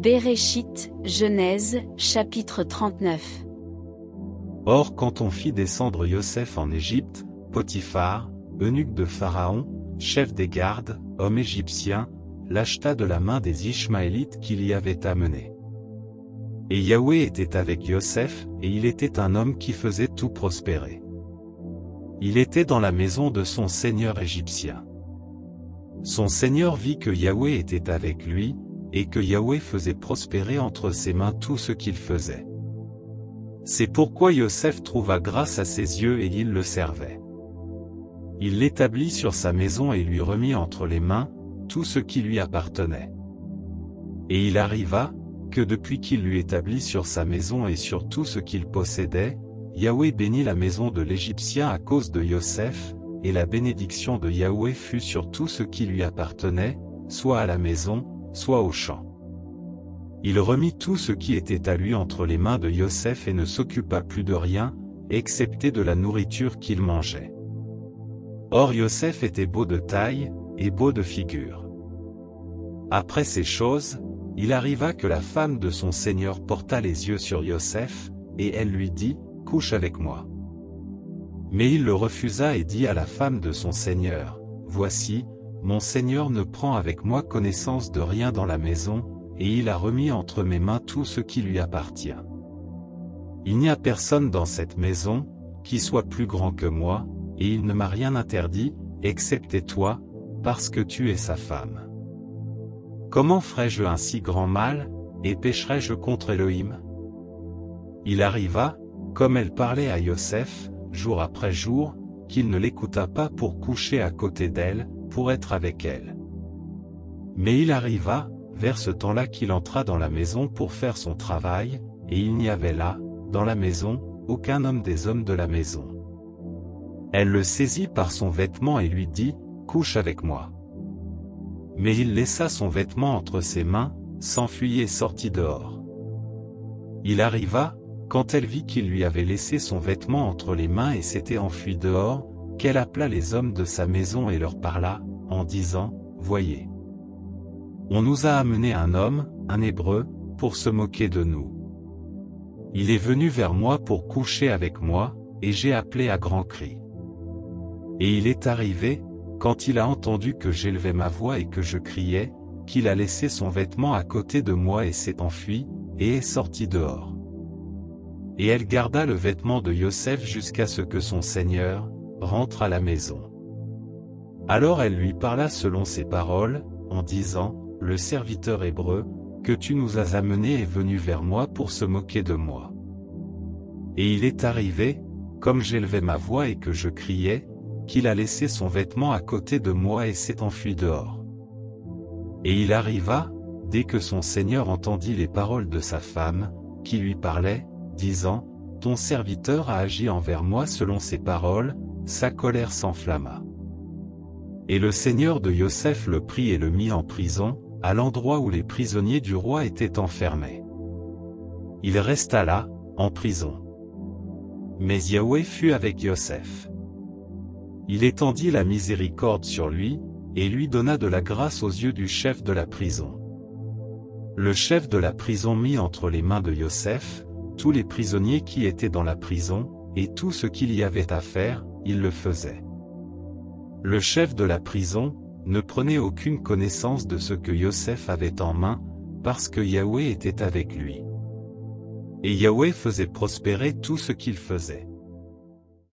Bereshit, Genèse, chapitre 39. Or quand on fit descendre Yosef en Égypte, Potiphar, eunuque de Pharaon, chef des gardes, homme égyptien, l'acheta de la main des Ishmaélites qu'il y avait amené. Et Yahweh était avec Yosef, et il était un homme qui faisait tout prospérer. Il était dans la maison de son seigneur égyptien. Son seigneur vit que Yahweh était avec lui, et que Yahweh faisait prospérer entre ses mains tout ce qu'il faisait. C'est pourquoi Yosef trouva grâce à ses yeux et il le servait. Il l'établit sur sa maison et lui remit entre les mains tout ce qui lui appartenait. Et il arriva, que depuis qu'il lui établit sur sa maison et sur tout ce qu'il possédait, Yahweh bénit la maison de l'Égyptien à cause de Yosef, et la bénédiction de Yahweh fut sur tout ce qui lui appartenait, soit à la maison, soit au champ. Il remit tout ce qui était à lui entre les mains de Yosef et ne s'occupa plus de rien, excepté de la nourriture qu'il mangeait. Or Yosef était beau de taille, et beau de figure. Après ces choses, il arriva que la femme de son seigneur porta les yeux sur Yosef, et elle lui dit, « Couche avec moi ». Mais il le refusa et dit à la femme de son seigneur, « Voici, mon seigneur ne prend avec moi connaissance de rien dans la maison, et il a remis entre mes mains tout ce qui lui appartient. Il n'y a personne dans cette maison, qui soit plus grand que moi, et il ne m'a rien interdit, excepté toi, parce que tu es sa femme. Comment ferais-je un si grand mal, et pécherais-je contre Elohim ? » Il arriva, comme elle parlait à Yosef, jour après jour, qu'il ne l'écouta pas pour coucher à côté d'elle, pour être avec elle. Mais il arriva, vers ce temps-là qu'il entra dans la maison pour faire son travail, et il n'y avait là, dans la maison, aucun homme des hommes de la maison. Elle le saisit par son vêtement et lui dit, « Couche avec moi ». Mais il laissa son vêtement entre ses mains, s'enfuit et sortit dehors. Il arriva, quand elle vit qu'il lui avait laissé son vêtement entre les mains et s'était enfui dehors, qu'elle appela les hommes de sa maison et leur parla, en disant, « Voyez. On nous a amené un homme, un Hébreu, pour se moquer de nous. Il est venu vers moi pour coucher avec moi, et j'ai appelé à grands cris. Et il est arrivé, quand il a entendu que j'élevais ma voix et que je criais, qu'il a laissé son vêtement à côté de moi et s'est enfui, et est sorti dehors. Et elle garda le vêtement de Yosef jusqu'à ce que son seigneur rentre à la maison. Alors elle lui parla selon ses paroles, en disant, « Le serviteur hébreu, que tu nous as amené est venu vers moi pour se moquer de moi. Et il est arrivé, comme j'élevais ma voix et que je criais, qu'il a laissé son vêtement à côté de moi et s'est enfui dehors. » Et il arriva, dès que son seigneur entendit les paroles de sa femme, qui lui parlait, disant, « Ton serviteur a agi envers moi selon ses paroles », sa colère s'enflamma. Et le seigneur de Yosef le prit et le mit en prison, à l'endroit où les prisonniers du roi étaient enfermés. Il resta là, en prison. Mais Yahweh fut avec Yosef. Il étendit la miséricorde sur lui, et lui donna de la grâce aux yeux du chef de la prison. Le chef de la prison mit entre les mains de Yosef tous les prisonniers qui étaient dans la prison, et tout ce qu'il y avait à faire, il le faisait. Le chef de la prison ne prenait aucune connaissance de ce que Yosef avait en main, parce que Yahweh était avec lui. Et Yahweh faisait prospérer tout ce qu'il faisait.